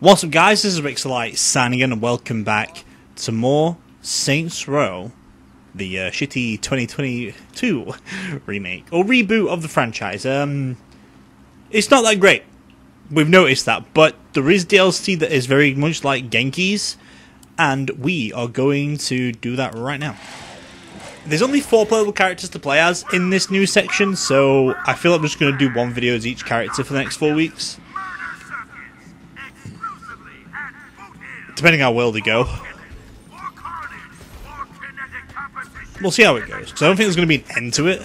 What's up, guys? This is Rixxalight signing in, and welcome back to more Saints Row, the shitty 2022 remake or reboot of the franchise. It's not that great. We've noticed that, but there is DLC that is very much like Genki's, and we are going to do that right now. There's only 4 playable characters to play as in this new section, so I feel I'm just going to do one video as each character for the next 4 weeks. Depending on how well they go. We'll see how it goes, because I don't think there's going to be an end to it.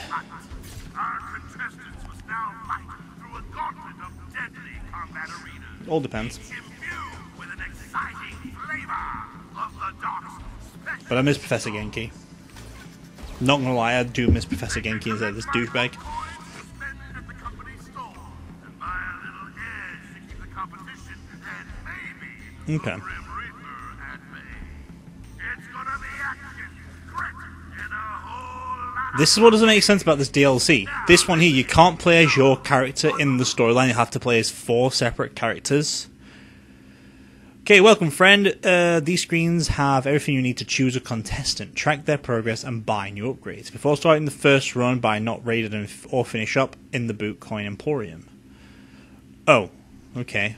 All depends. But I miss Professor Genki. Not gonna lie, I do miss Professor Genki instead of this douchebag. Okay. This is what doesn't make sense about this DLC. This one here, you can't play as your character in the storyline. You have to play as 4 separate characters. Okay, welcome, friend. These screens have everything you need to choose a contestant, track their progress, and buy new upgrades. Before starting the first run, buy not raided or finish up in the Boot Coin Emporium. Oh, okay.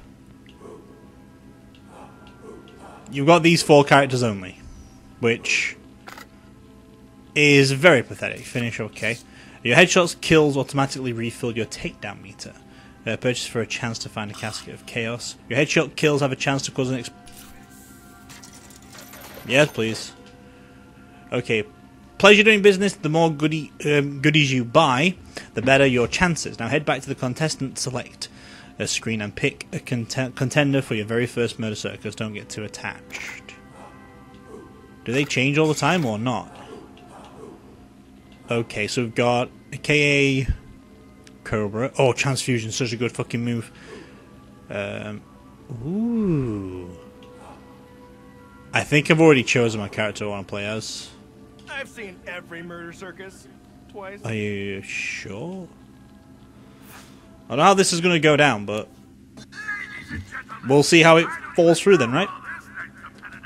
You've got these 4 characters only, which is very pathetic. Finish okay. Your headshots, kills automatically refill your takedown meter. Purchase for a chance to find a casket of chaos. Your headshot kills have a chance to cause an yes, please. Okay. Pleasure doing business. The more goodies you buy, the better your chances. Now head back to the contestant select a screen and pick a contender for your very first murder circus. Don't get too attached. Do they change all the time or not? Okay, so we've got a K.A. Cobra. Oh, transfusion, such a good fucking move. Ooh. I think I've already chosen my character I want to play as. I've seen every murder circus twice. Are you sure? I don't know how this is going to go down, but we'll see how it falls through then, right?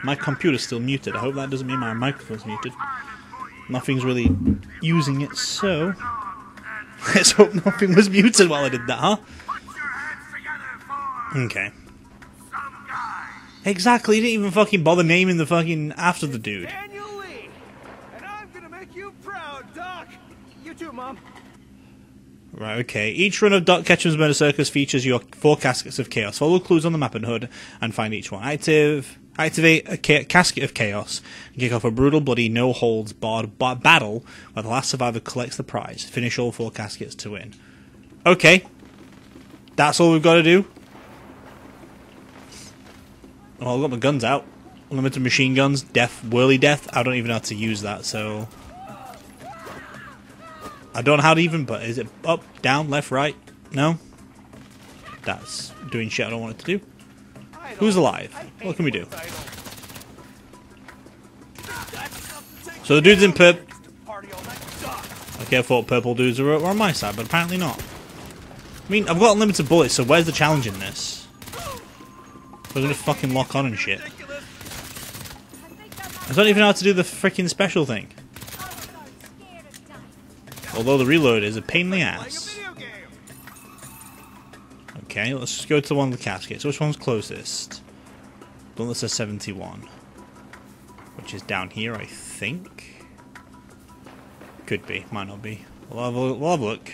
My computer's still muted. I hope that doesn't mean my microphone's muted. Nothing's really using it, so let's hope nothing was muted while I did that, huh? Okay. Exactly, you didn't even fucking bother naming the fucking after the dude. Daniel Lee, and I'm gonna make you proud, Doc. You too, Mom. Right, okay. Each run of Doc Ketchum's Murder Circus features your 4 caskets of chaos. Follow clues on the map and HUD and find each one. Activate a casket of chaos and kick off a brutal, bloody, no-holds-barred battle where the last survivor collects the prize. Finish all 4 caskets to win. Okay. That's all we've got to do. Oh, I've got my guns out. Unlimited machine guns, death, whirly death. I don't even know how to use that, so I don't know how to even, but is it up, down, left, right? No? That's doing shit I don't want it to do. Who's alive? What can we do? So the dude's in purple. Okay, I thought purple dudes were on my side, but apparently not. I mean, I've got unlimited bullets, so where's the challenge in this? We're gonna fucking lock on and shit. I don't even know how to do the freaking special thing. Although the reload is a pain in the ass. Okay, let's just go to one of the caskets. Which one's closest? The one that says 71. Which is down here, I think. Could be, might not be. We'll have a look.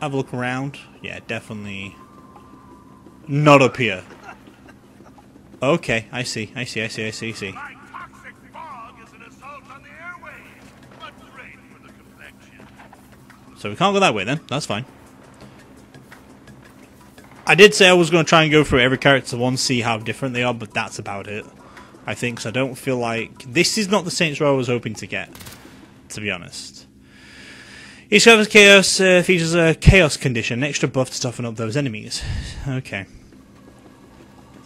Have a look around. Yeah, definitely not up here. Okay, I see. So we can't go that way then, that's fine. I did say I was going to try and go through every character once, see how different they are, but that's about it, I think, because I don't feel like this is not the Saints Row I was hoping to get, to be honest. Each of chaos features a chaos condition, an extra buff to soften up those enemies. Okay.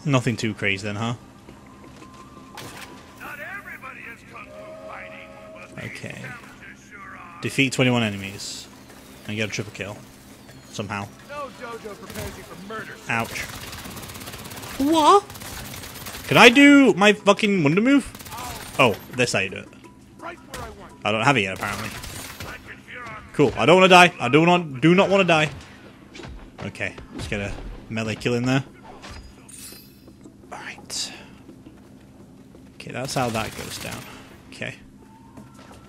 Nothing too crazy then, huh? Okay. Defeat 21 enemies and get a triple kill somehow. Ouch. What? Can I do my fucking wonder move? Oh, that's how you do it. I don't have it yet, apparently. Cool. I don't want to die. I do not want to die. Okay, let's get a melee kill in there. All right. Okay, that's how that goes down. Okay.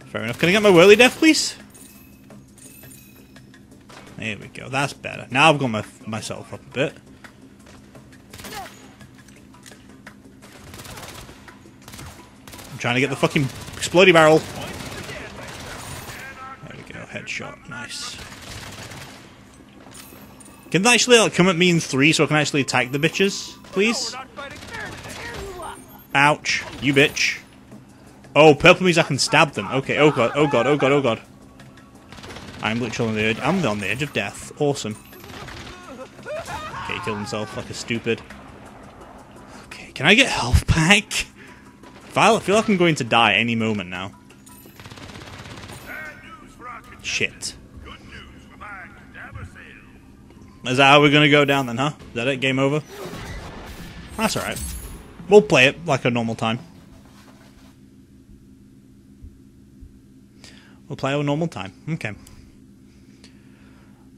Fair enough. Can I get my whirly death, please? There we go. That's better. Now I've got myself up a bit. I'm trying to get the fucking explodey barrel. There we go. Headshot. Nice. Can they actually like, come at me in three so I can actually attack the bitches, please? Ouch. You bitch. Oh, purple means I can stab them. Okay. Oh god. Oh god. Oh god. Oh god. I'm literally on the edge. I'm on the edge of death. Awesome. Okay, he killed himself like a stupid. Okay, can I get health back? I feel like I'm going to die any moment now. Shit. Is that how we're gonna go down then, huh? Is that it? Game over? That's alright. We'll play it like a normal time. We'll play our normal time. Okay.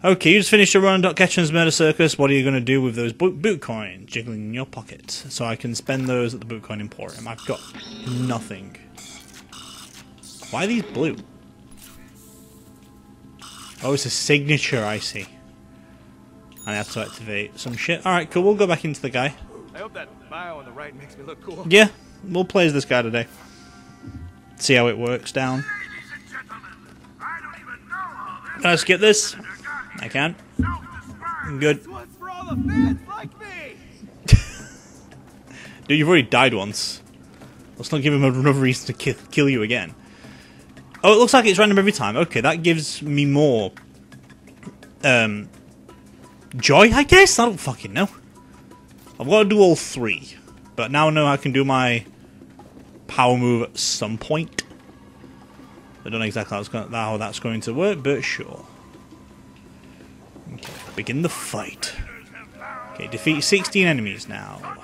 Okay, you just finished your run on Doc Ketchum's Murder Circus. What are you going to do with those boot coins jiggling in your pocket? So I can spend those at the boot coin emporium. I've got nothing. Why are these blue? Oh, it's a signature, I see. I have to activate some shit. Alright, cool. We'll go back into the guy. I hope that bio on the right makes me look cool. Yeah, we'll play as this guy today. See how it works down. Let's get this. I can. Good. Dude, you've already died once. Let's not give him another reason to kill you again. Oh, it looks like it's random every time. Okay, that gives me more... joy, I guess? I don't fucking know. I've got to do all three. But now I know I can do my power move at some point. I don't know exactly how that's going to work, but sure. Okay, begin the fight. Okay, defeat 16 enemies now.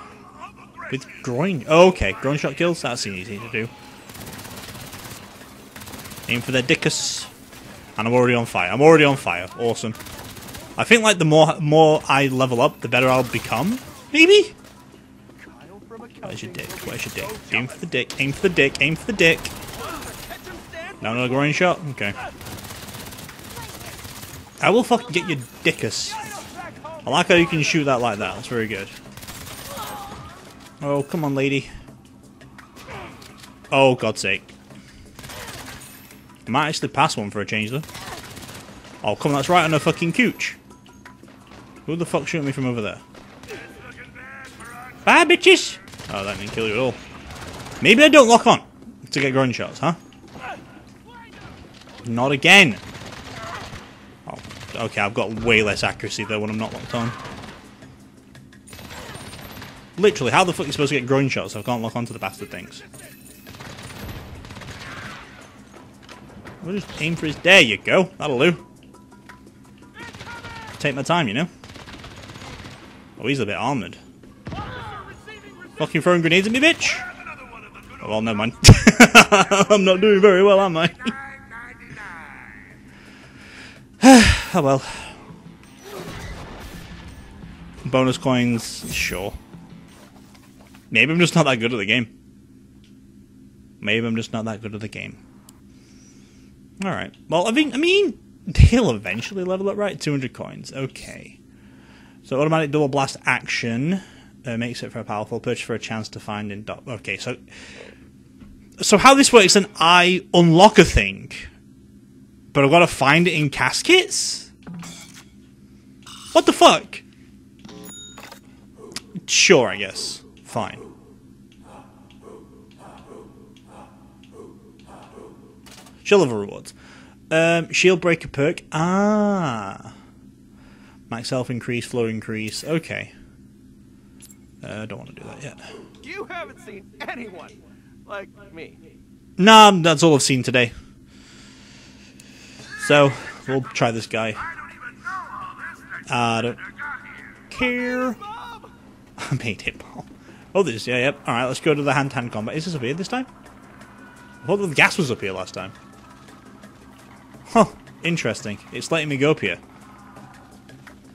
With groin... Oh, okay, groin shot kills, that's easy to do. Aim for their dickus. And I'm already on fire. I'm already on fire. Awesome. I think, like, the more I level up, the better I'll become. Maybe? Where's your dick? Where's your dick? Aim for the dick. Aim for the dick. Aim for the dick. Now another groin shot? Okay. I will fucking get your dickus. I like how you can shoot that like that. That's very good. Oh, come on, lady. Oh, God's sake. I might actually pass one for a change, though. Oh, come on, that's right on her fucking cooch. Who the fuck shooting me from over there? Bye, bitches! Oh, that didn't kill you at all. Maybe I don't lock on to get groin shots, huh? Not again! Oh, okay, I've got way less accuracy though when I'm not locked on. Literally, how the fuck are you supposed to get groin shots if I can't lock onto the bastard things? We'll just aim for his... There you go, that'll do. Take my time, you know? Oh, he's a bit armoured. Fucking throwing grenades at me, bitch! Oh, well, never mind. I'm not doing very well, am I? Oh well. Bonus coins, sure. Maybe I'm just not that good at the game. Maybe I'm just not that good at the game. Alright. Well, I mean, he'll eventually level up, right? 200 coins. Okay. So automatic double blast action makes it for a powerful purchase for a chance to find in... Okay, so how this works, then I unlock a thing... But I've got to find it in caskets? What the fuck? Sure, I guess. Fine. She'll have a reward. Shield breaker perk. Ah. Max health increase, flow increase. Okay. I don't want to do that yet. You haven't seen anyone like me. Nah, that's all I've seen today. So, we'll try this guy. I don't care. I made it, Paul. Oh, this, yeah, yep. Alright, let's go to the hand-to-hand combat. Is this up here this time? I thought the gas was up here last time. Huh, interesting. It's letting me go up here.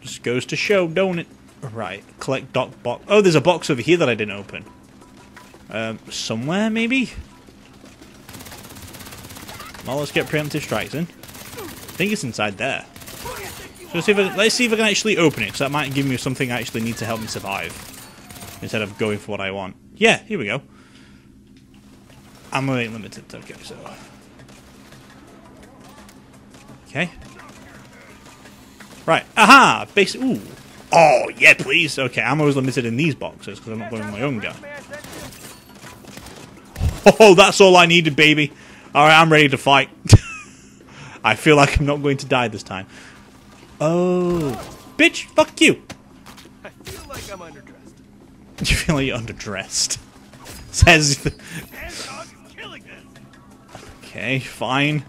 Just goes to show, don't it? Right, collect Doc box. Oh, there's a box over here that I didn't open. Somewhere, maybe? Well, let's get preemptive strikes in. I think it's inside there. So let's see if I can actually open it, because that might give me something I actually need to help me survive. Instead of going for what I want. Yeah, here we go. Ammo ain't limited, okay, so... Okay. Right, aha! Basic, ooh! Oh, yeah, please! Okay, ammo is limited in these boxes, because I'm not blowing my own gun. Oh, that's all I needed, baby! Alright, I'm ready to fight. I feel like I'm not going to die this time. Oh, bitch, fuck you! I feel like I'm underdressed. You feel like you're underdressed. Says... Okay, fine.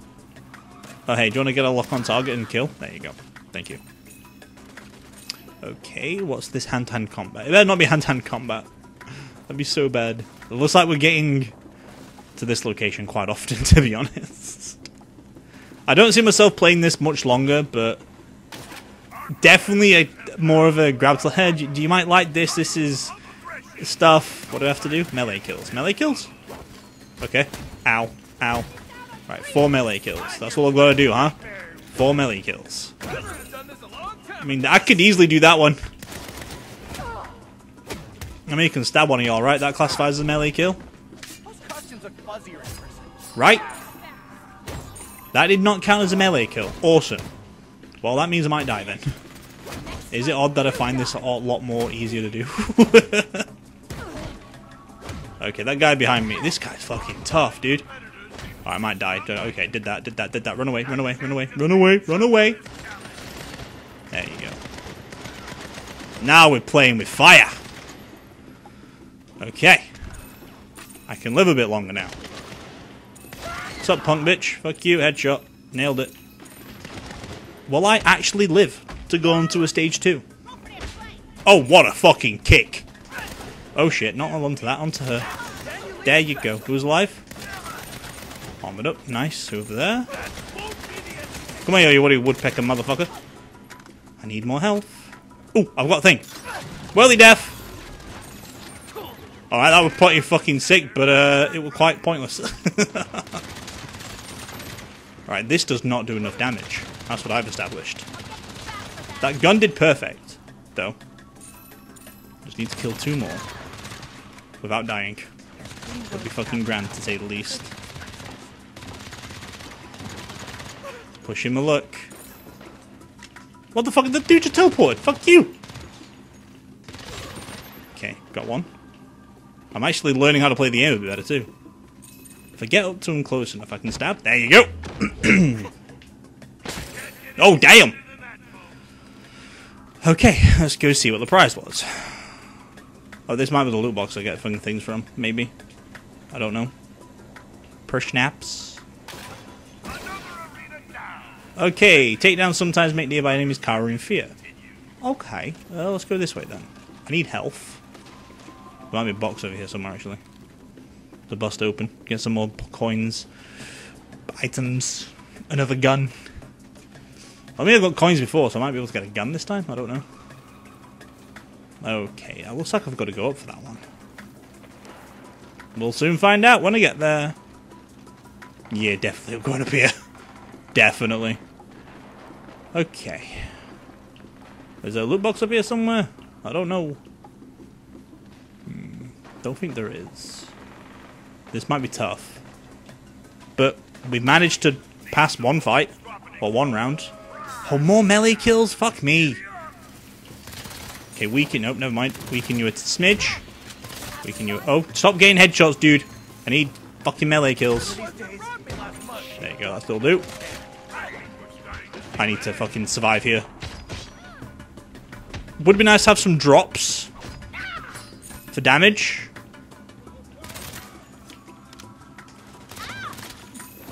Oh, hey, do you want to get a lock on target and kill? There you go. Thank you. Okay, what's this hand-to-hand combat? It better not be hand-to-hand combat. That'd be so bad. It looks like we're getting to this location quite often, to be honest. I don't see myself playing this much longer, but... Definitely more of a grab to the head. You might like this. This is... Stuff. What do I have to do? Melee kills. Melee kills? Okay. Ow. Ow. Right, 4 melee kills. That's all I've got to do, huh? 4 melee kills. I mean, I could easily do that one. I mean, you can stab one of y'all, right? That classifies as a melee kill. Right? That did not count as a melee kill. Awesome. Well, that means I might die then. Is it odd that I find this a lot more easier to do? Okay, that guy behind me. This guy's fucking tough, dude. Oh, I might die. Okay, did that. Run away, run away, run away, run away, run away. There you go. Now we're playing with fire. Okay. I can live a bit longer now. What's up, punk bitch? Fuck you, headshot. Nailed it. Will I actually live to go on to a stage 2? Oh, what a fucking kick. Oh shit, not onto that, onto her. There you go. Who's alive? Armored up, nice, over there. Come here, you woody woodpecker motherfucker. I need more health. Ooh, I've got a thing. Whirly death! Alright, that was pretty fucking sick, but it was quite pointless. Alright, this does not do enough damage. That's what I've established. That gun did perfect, though. Just need to kill 2 more. Without dying. That'd be fucking grand, to say the least. Push him a look. What the fuck? The dude just teleported! Fuck you! Okay, got one. I'm actually learning how to play the game a bit better, too. If I get up to him close enough, I can stab. There you go! Oh, damn! Okay, let's go see what the prize was. Oh, this might be the loot box I get fucking things from, maybe. I don't know. Per snaps. Okay, takedowns sometimes make nearby enemies cower in fear. Okay, well, let's go this way then. I need health. There might be a box over here somewhere, actually. The bust open, get some more coins, items, another gun. I mean, I've got coins before, so I might be able to get a gun this time, I don't know. Okay, it looks like I've got to go up for that one. We'll soon find out when I get there. Yeah, definitely I'm going up here. Definitely. Okay. There's a loot box up here somewhere? I don't know. Don't think there is. This might be tough. But we managed to pass one fight. Or one round. Oh, more melee kills? Fuck me. Okay, weaken. Nope, never mind. Weaken you a smidge. Weaken you. Oh, stop getting headshots, dude. I need fucking melee kills. There you go, that's all do. I need to fucking survive here. Would be nice to have some drops for damage.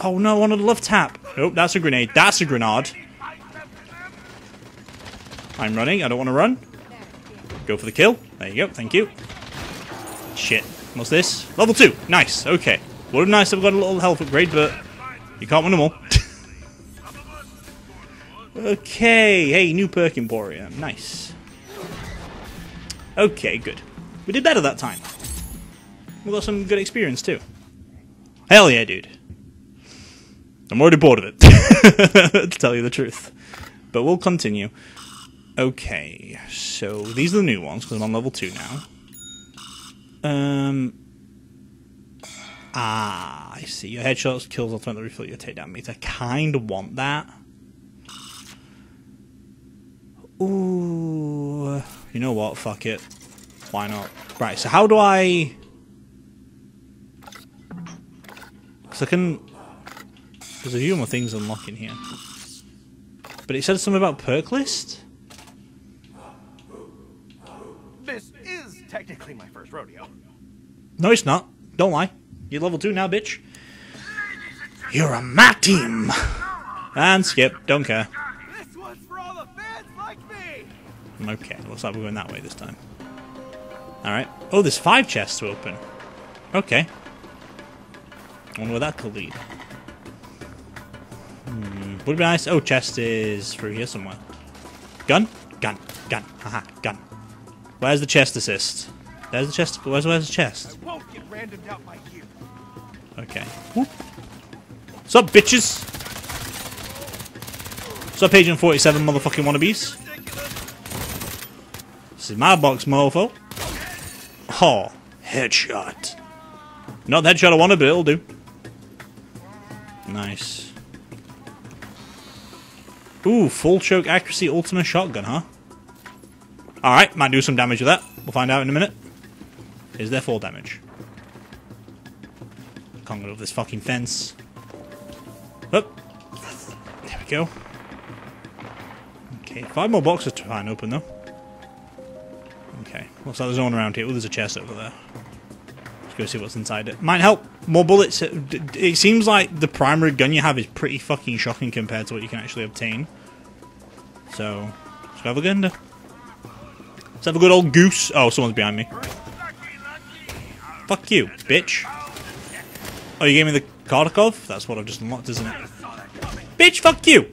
Oh no, one on the left tap. Nope, that's a grenade. That's a grenade. I'm running. I don't want to run. Go for the kill. There you go, thank you. Shit. What's this? Level 2! Nice, okay. Would have nice if we got a little health upgrade, but you can't win them all. Okay, hey, new perk Emporium. Nice. Okay, good. We did better that time. We got some good experience, too. Hell yeah, dude. I'm already bored of it, to tell you the truth. But we'll continue. Okay, so these are the new ones, because I'm on level 2 now. Ah, I see. Your headshots, kills, ultimately refill your takedown meter. I kind of want that. Ooh. You know what? Fuck it. Why not? Right, so how do I... Because I can... There's a few more things unlocking here. But it said something about perk list? This is technically my first rodeo. No, it's not. Don't lie. You're level 2 now, bitch. You're on my team! And skip. Don't care. This one's for all the fans like me! Okay, looks like we're going that way this time. Alright. Oh, there's 5 chests to open. Okay. I wonder where that could lead. Would be nice. Oh, chest is through here somewhere. Gun? Gun. Gun. Haha. Gun. Where's the chest assist? There's the chest. Where's the chest? I won't get randomed out by you. Okay. Whoop. What's up, bitches? What's up, Agent 47 motherfucking wannabes? This is my box, mofo. Oh, headshot. Not the headshot I wanted, but it'll do. Nice. Ooh, full choke accuracy ultimate shotgun, huh? Alright, might do some damage with that. We'll find out in a minute. Is there full damage? Can't get over this fucking fence. Oh. There we go. Okay, 5 more boxes to find open, though. Okay, looks like there's no one around here. Oh, there's a chest over there. Go see what's inside it. Might help. More bullets. It seems like the primary gun you have is pretty fucking shocking compared to what you can actually obtain. So, let's have a good end. Let's have a good old goose. Oh, someone's behind me. Fuck you, bitch. Oh, you gave me the Kartakov? That's what I've just unlocked, isn't it? Bitch, fuck you!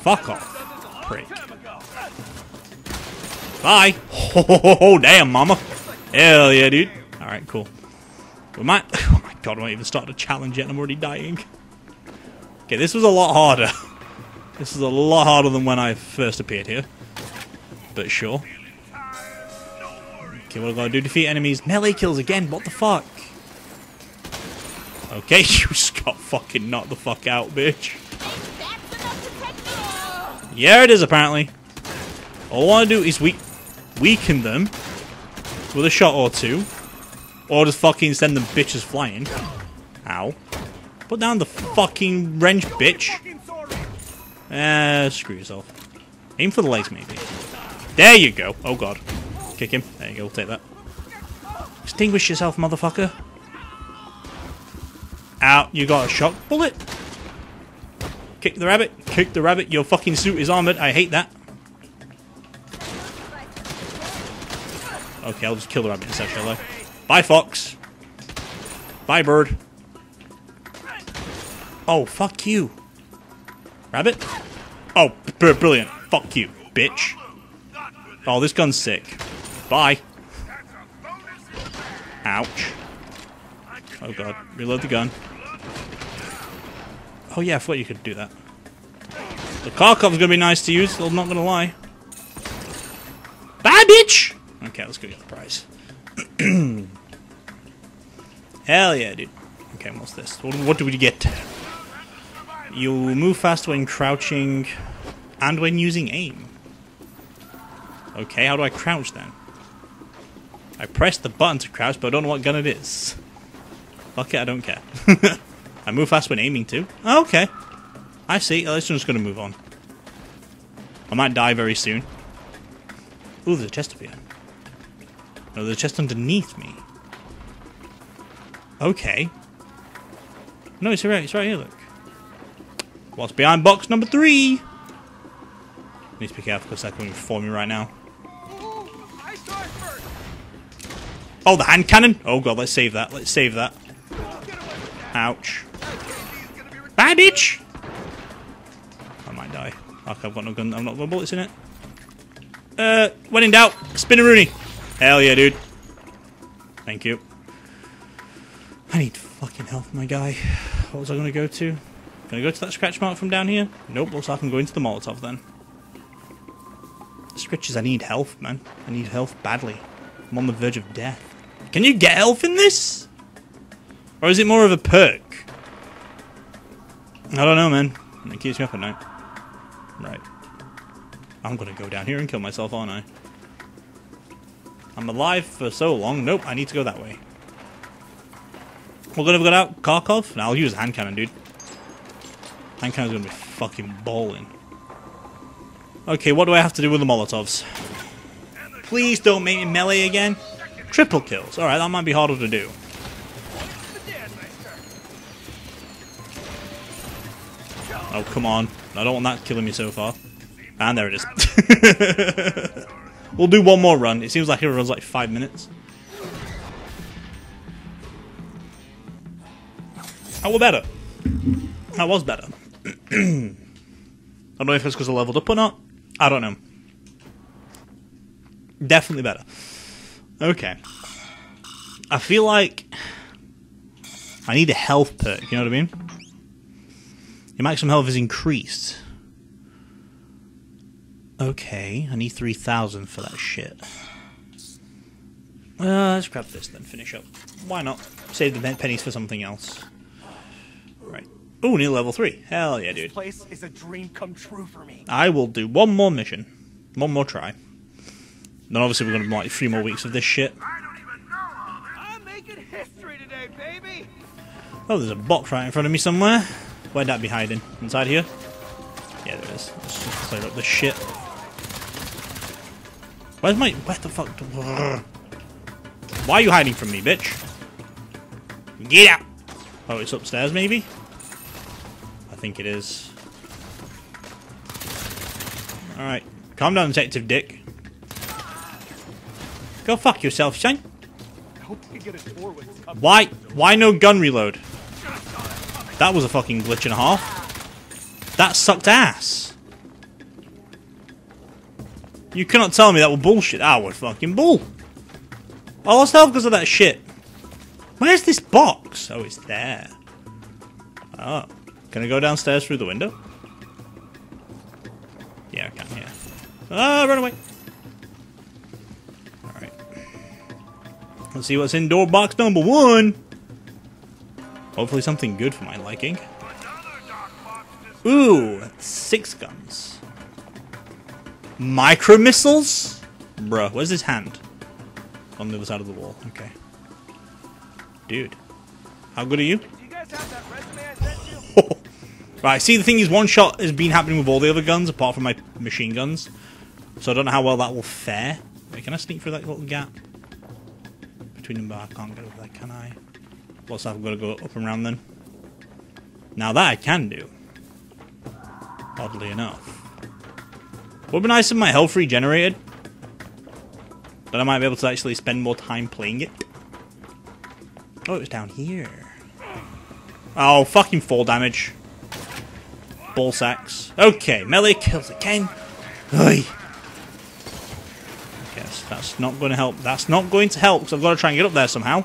Fuck off, prick. Bye! Ho ho ho ho, damn mama! Hell yeah, dude! Alright, cool. We might... Oh my god, I won't even start the challenge yet and I'm already dying. Okay, this was a lot harder. This is a lot harder than when I first appeared here. But sure. Okay, what do I gotta do? Defeat enemies. Melee kills again, what the fuck? Okay, you just got fucking knocked the fuck out, bitch. Yeah, it is apparently. All I want to do is weaken them with a shot or two, or just fucking send them bitches flying. Ow. Put down the fucking wrench, bitch. Screw yourself. Aim for the legs, maybe. There you go. Oh, God. Kick him. There you go. We'll take that. Extinguish yourself, motherfucker. Ow. You got a shock bullet. Kick the rabbit. Kick the rabbit. Your fucking suit is armored. I hate that. Okay, I'll just kill the rabbit instead, shall I? Bye, fox. Bye, bird. Oh, fuck you. Rabbit? Oh, brilliant. Fuck you, bitch. Oh, this gun's sick. Bye. Ouch. Oh, God. Reload the gun. Oh, yeah, I thought you could do that. The Karkov's gonna be nice to use, I'm not gonna lie. Bye, bitch! Okay, let's go get the prize. Hell yeah, dude. Okay, what's this? What do we get? You move fast when crouching and when using aim. Okay, how do I crouch then? I pressed the button to crouch, but I don't know what gun it is. Fuck it, I don't care. I move fast when aiming too. Okay. I see. I'm just going to move on. I might die very soon. Ooh, there's a chest up here. No, there's a chest underneath me. Okay. No, it's right here, look. What's behind box number 3? I need to be careful because that can be before me right now. Oh, the hand cannon! Oh god, let's save that, let's save that. Ouch. Bye, bitch! I might die. Okay, I've got no gun, I've not got bullets in it. When in doubt, spin-a-rooney. Hell yeah, dude. Thank you. I need fucking health, my guy. What was I gonna go to? Can I go to that scratch mark from down here? Nope, looks like I can go into the Molotov then. The scratches, I need health, man. I need health badly. I'm on the verge of death. Can you get health in this? Or is it more of a perk? I don't know, man. It keeps me up at night. Right. I'm gonna go down here and kill myself, aren't I? I'm alive for so long. Nope, I need to go that way. We're gonna go out Kartakov? No, I'll use hand cannon, dude. Hand cannon's gonna be fucking balling. Okay, what do I have to do with the Molotovs? Please don't make me melee again. Triple kills. Alright, that might be harder to do. Oh, come on. I don't want that killing me so far. And there it is. We'll do one more run. It seems like it runs like 5 minutes. Oh, we're better. That was better. I don't know if it's because I leveled up or not. I don't know. Definitely better. Okay. I feel like I need a health perk, you know what I mean? Your maximum health is increased. Okay, I need 3,000 for that shit. Let's grab this then, finish up. Why not? Save the pennies for something else. Right. Ooh, near level 3. Hell yeah, dude. This place is a dream come true for me. I will do one more mission. One more try. Then obviously we're gonna be like 3 more weeks of this shit. I don't even know all this. I'm making history today, baby. Oh, there's a box right in front of me somewhere. Where'd that be hiding? Inside here? Yeah, there it is. Let's just clear up this shit. Where's my? Where the fuck? Why are you hiding from me, bitch? Get out! Oh, it's upstairs, maybe. I think it is. All right, calm down, Detective Dick. Go fuck yourself, son. Why? Why no gun reload? That was a fucking glitch and a half. That sucked ass. You cannot tell me that was bullshit. That was fucking bull. I lost health because of that shit. Where's this box? Oh, it's there. Oh. Can I go downstairs through the window? Yeah, I can, yeah. Ah, run away. Let's see what's in door box number 1. Hopefully something good for my liking. Ooh, 6 guns. Micro missiles? Bruh, where's his hand? On the other side of the wall, okay. Dude, how good are you? Right, see the thing is one shot has been happening with all the other guns apart from my machine guns. So I don't know how well that will fare. Wait, can I sneak through that little gap? But I can't get over there, can I? Plus, I've got to go up and round then. Now that I can do. Oddly enough. Would be nice if my health regenerated. Then I might be able to actually spend more time playing it. Oh, it was down here. Oh, fucking 4 damage. Ball sacks. Okay, melee kills again. Oy. That's not going to help. That's not going to help, because I've got to try and get up there somehow.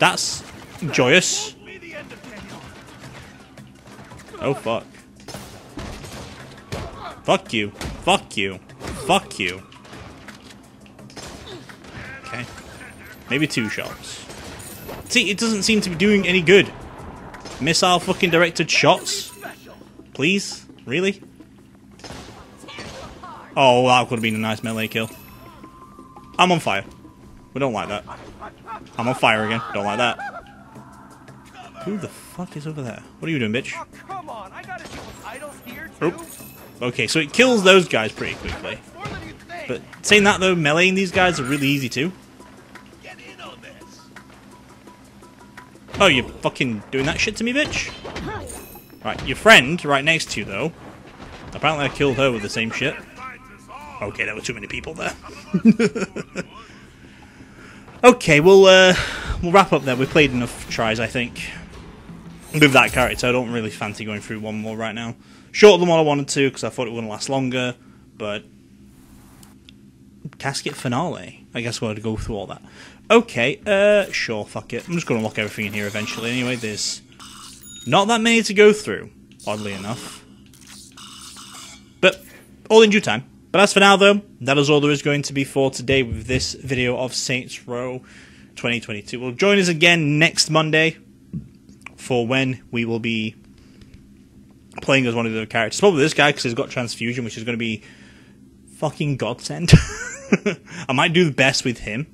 That's joyous. Oh, fuck. Fuck you. Fuck you. Fuck you. Okay. Maybe 2 shots. See, it doesn't seem to be doing any good. Missile fucking directed shots. Please? Really? Oh, that could have been a nice melee kill. I'm on fire. We don't like that. I'm on fire again. Don't like that. Who the fuck is over there? What are you doing, bitch? Oops. Okay, so it kills those guys pretty quickly. But saying that though, meleeing these guys are really easy too. Oh, you're fucking doing that shit to me, bitch? Right, your friend right next to you though Apparently I killed her with the same shit. Okay, there were too many people there. Okay, we'll wrap up there. We've played enough tries, I think. With that character, I don't really fancy going through one more right now. Shorter than what I wanted to, because I thought it wouldn't last longer, but... Casket finale. I guess we'll have to go through all that. Okay, sure, fuck it. I'm just going to lock everything in here eventually. Anyway, there's not that many to go through, oddly enough. But, all in due time. But as for now, though, that is all there is going to be for today with this video of Saints Row 2022. Well, join us again next Monday for when we will be playing as one of the characters. Probably this guy, because he's got transfusion, which is going to be fucking godsend. I might do the best with him,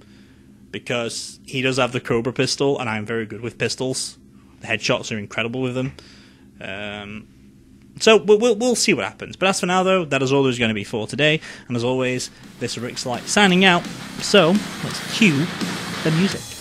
because he does have the Cobra pistol, and I'm very good with pistols. The headshots are incredible with them. So we'll see what happens. But as for now, though, that is all there's going to be for today. And as always, this is Rixxalight signing out. So let's cue the music.